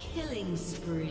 Killing spree.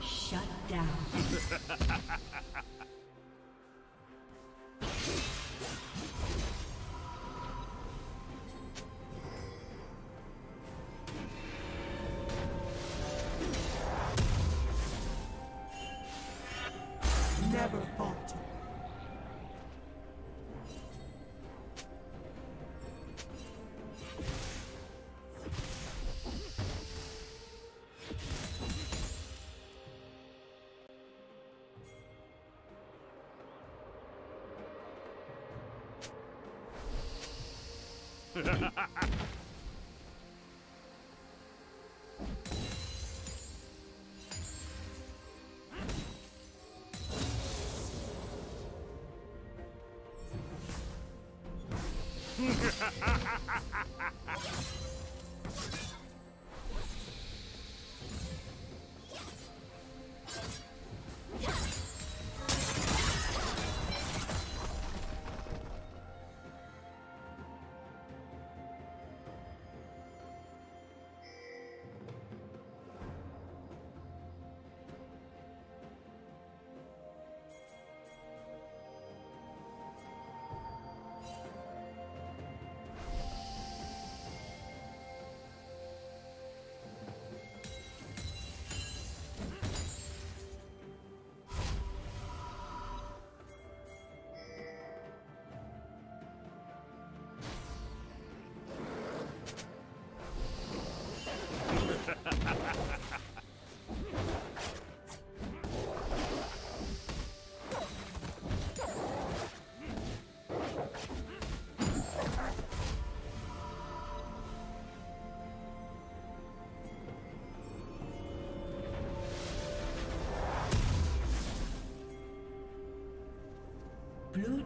Shut down. Never falter. Blue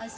A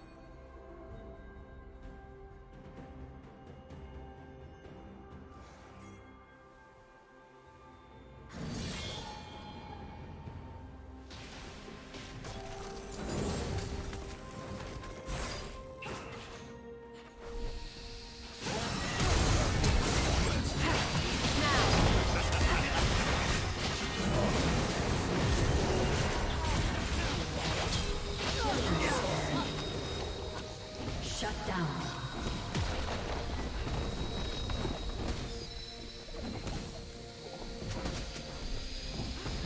Team's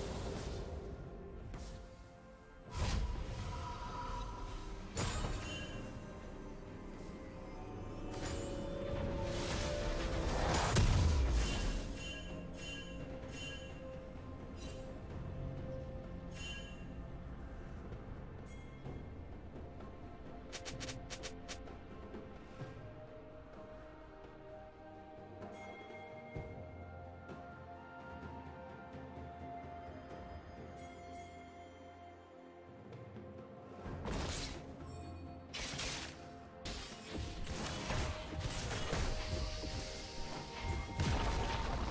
has been destroyed.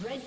Red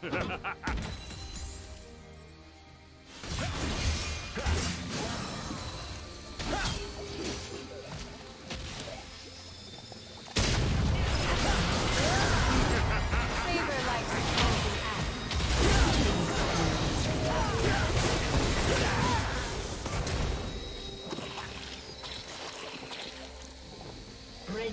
Ha ha ha! Red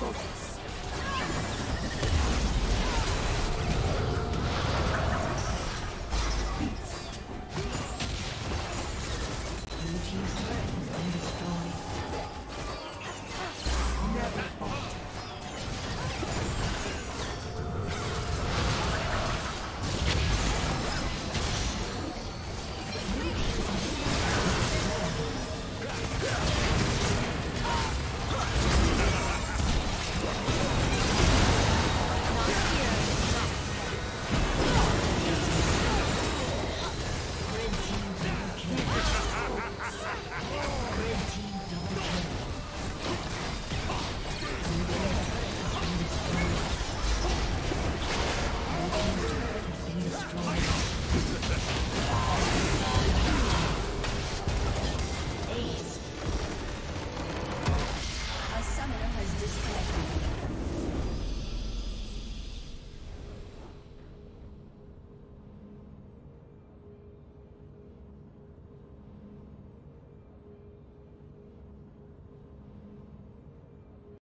Focus.